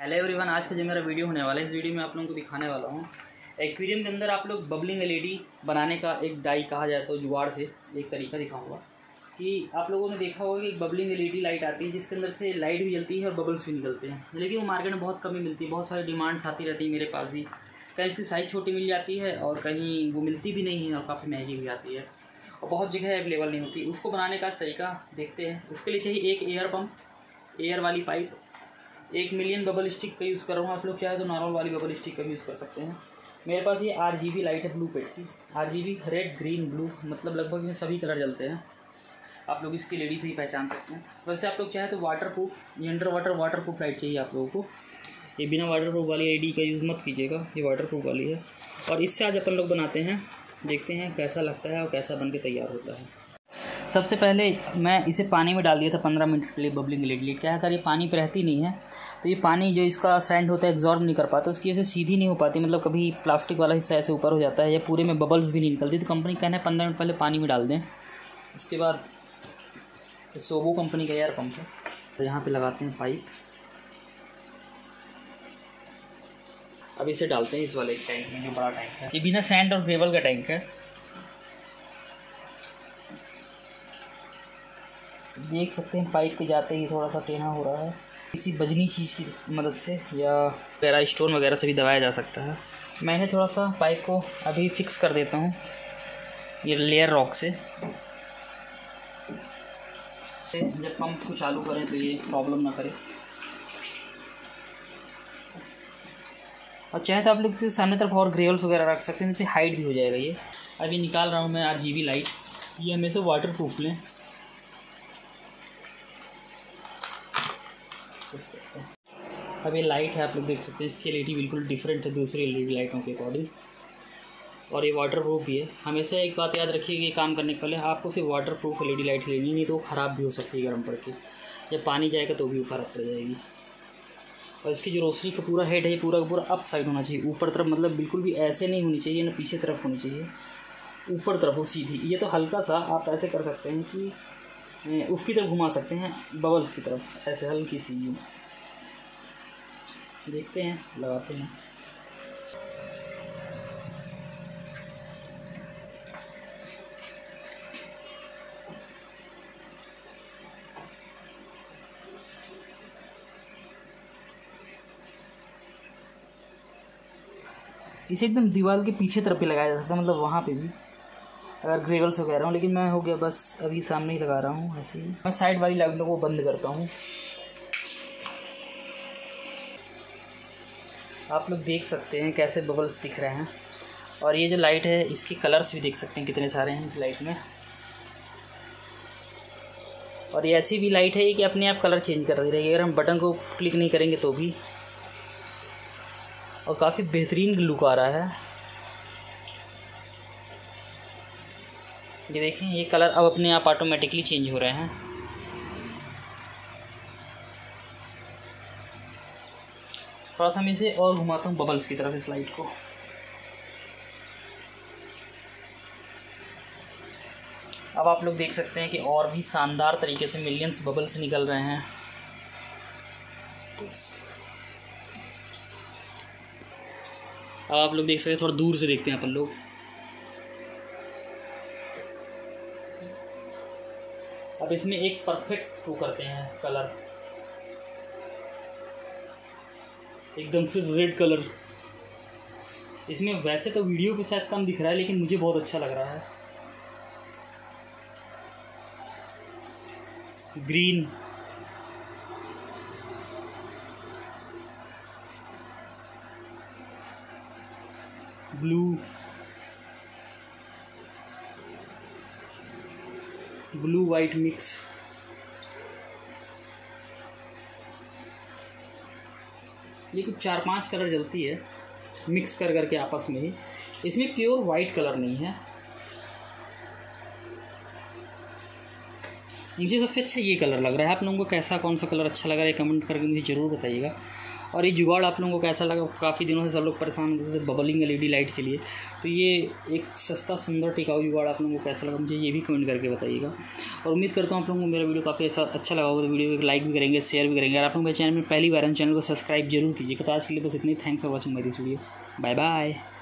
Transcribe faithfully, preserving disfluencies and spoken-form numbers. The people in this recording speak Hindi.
हेलो एवरीवन, आज का जो मेरा वीडियो होने वाला है, इस वीडियो में आप लोगों को दिखाने वाला हूँ एक्वेरियम के अंदर आप लोग बबलिंग एलईडी बनाने का एक डाई कहा जाए तो जुगाड़ से एक तरीका दिखाऊंगा कि आप लोगों ने देखा होगा कि एक बबलिंग एलईडी लाइट आती है जिसके अंदर से लाइट भी जलती है और बबल्स भी निकलते हैं, लेकिन वो मार्केट में बहुत कमी मिलती है। बहुत सारी डिमांड्स आती रहती है, मेरे पास भी कहीं इसकी साइज़ छोटी मिल जाती है और कहीं वो मिलती भी नहीं है और काफ़ी महंगी भी आती है और बहुत जगह अवेलेबल नहीं होती। उसको बनाने का तरीका देखते हैं। उसके लिए चाहिए एक एयर पम्प, एयर वाली पाइप, एक मिलियन बबल स्टिक का यूज़ कर रहा हूँ। आप लोग चाहे तो नॉर्मल वाली बबल स्टिक का भी यूज़ कर सकते हैं। मेरे पास ये आरजीबी लाइट है, ब्लू पेट की आरजीबी, रेड ग्रीन ब्लू, मतलब लगभग ये सभी कलर जलते हैं। आप लोग इसकी एलईडी से ही पहचान सकते हैं। वैसे आप लोग चाहे तो वाटर प्रूफ, ये under water water proof light चाहिए आप लोगों को। ये बिना वाटर प्रूफ वाली एलईडी का यूज़ मत कीजिएगा, ये वाटर प्रूफ वाली है। और इससे आज अपन लोग बनाते हैं, देखते हैं कैसा लगता है और कैसा बन के तैयार होता है। सबसे पहले मैं इसे पानी में डाल दिया था पंद्रह मिनट के लिए बबलिंग लेट लिए। क्या कर, ये पानी पर रहती नहीं है तो ये पानी जो इसका सैंड होता है एग्जॉर्ब नहीं कर पाता, उसकी ऐसे सीधी नहीं हो पाती, मतलब कभी प्लास्टिक वाला हिस्सा ऐसे ऊपर हो जाता है या पूरे में बबल्स भी नहीं निकलती। तो कंपनी कहना है पंद्रह मिनट पहले पानी में डाल दें। इसके बाद सोबो कंपनी का एयर पम्प है, तो यहाँ पर लगाते हैं पाइप। अब इसे डालते हैं इस वाले टैंक में जो बड़ा टैंक है, ये बिना सैंड और ग्रेवल का टैंक है। देख सकते हैं पाइप पे जाते ही थोड़ा सा टेढ़ा हो रहा है। किसी बजनी चीज़ की मदद से या पैरा स्टोन वगैरह से भी दबाया जा सकता है। मैंने थोड़ा सा पाइप को अभी फिक्स कर देता हूँ ये लेयर रॉक से। जब पंप को चालू करें तो ये प्रॉब्लम ना करे। और चाहे तो आप लोग इसे सामने तरफ और ग्रेवल्स वगैरह रख सकते हैं, जिससे हाइट भी हो जाएगा। ये अभी निकाल रहा हूँ मैं आरजीबी लाइट। ये हमेशा वाटर प्रूफ लें। अब ये लाइट है, आप लोग देख सकते हैं इसकी एलईडी बिल्कुल डिफरेंट है दूसरी एलईडी लाइटों के अकॉर्डिंग, और ये वाटर प्रूफ भी है। हमेशा एक बात याद रखिए कि काम करने के पहले आपको सिर्फ वाटर प्रूफ एलईडी लाइट लेनी, नहीं तो वो ख़राब भी हो सकती है गर्म पड़ के। जब पानी जाएगा तो भी ऊपर पड़ जाएगी। और इसकी जो रोशनी का पूरा हेड है, ये पूरा पूरा अप साइड होना चाहिए, ऊपर तरफ, मतलब बिल्कुल भी ऐसे नहीं होनी चाहिए ना पीछे तरफ होनी चाहिए, ऊपर तरफ हो सीधी। ये तो हल्का सा आप ऐसे कर सकते हैं कि उसकी तरफ घुमा सकते हैं, बबल्स की तरफ, ऐसे हल्की सी। देखते हैं, लगाते हैं। इसे एकदम दीवार के पीछे तरफ भी लगाया जा सकता है, मतलब वहाँ पे भी अगर ग्रेवल्स वगैरह हो, लेकिन मैं हो गया बस अभी सामने ही लगा रहा हूँ। ऐसे ही मैं साइड वाली लाइटों को बंद करता हूँ। आप लोग देख सकते हैं कैसे बबल्स दिख रहे हैं। और ये जो लाइट है इसके कलर्स भी देख सकते हैं कितने सारे हैं इस लाइट में। और ये ऐसी भी लाइट है कि अपने आप कलर चेंज करती रहेगी, अगर हम बटन को क्लिक नहीं करेंगे तो भी। और काफ़ी बेहतरीन लुक आ रहा है। ये देखें, ये कलर अब अपने आप ऑटोमेटिकली चेंज हो रहे हैं। थोड़ा सा मैं इसे और घुमाता हूँ बबल्स की तरफ इस लाइट को। अब आप लोग देख सकते हैं कि और भी शानदार तरीके से मिलियंस बबल्स निकल रहे हैं। अब आप लोग देख सकते हैं, थोड़ा दूर से देखते हैं अपन लोग। अब इसमें एक परफेक्ट टू करते हैं कलर, एकदम से रेड कलर। इसमें वैसे तो वीडियो के साथ कम दिख रहा है, लेकिन मुझे बहुत अच्छा लग रहा है। Green, blue, blue white mix, ये कुछ चार पांच कलर जलती है मिक्स कर करके आपस में ही। इसमें प्योर वाइट कलर नहीं है। मुझे सबसे अच्छा ये कलर लग रहा है। आप लोगों को कैसा, कौन सा कलर अच्छा लग रहा है, कमेंट करके मुझे ज़रूर बताइएगा। और ये जुगाड़ आप लोगों को कैसा लगा? काफ़ी दिनों से सब लोग परेशान होते थे बबलिंग एलईडी लाइट के लिए, तो ये एक सस्ता सुंदर टिकाऊ जुगाड़ आप लोगों को कैसा लगा मुझे ये भी कमेंट करके बताइएगा। और उम्मीद करता हूँ आप लोगों को मेरा वीडियो काफ़ी अच्छा अच्छा लगा होगा, तो वीडियो को लाइक भी करेंगे, शेयर भी करेंगे। और आप लोग मेरे चैनल में पहली बार चैनल को सब्सक्राइब जरूर कीजिए। तो आज के लिए बस इतनी, thanks for watching my this video, bye bye.